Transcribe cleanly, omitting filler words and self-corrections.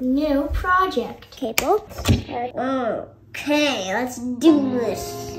new project. Table. Okay, let's do this.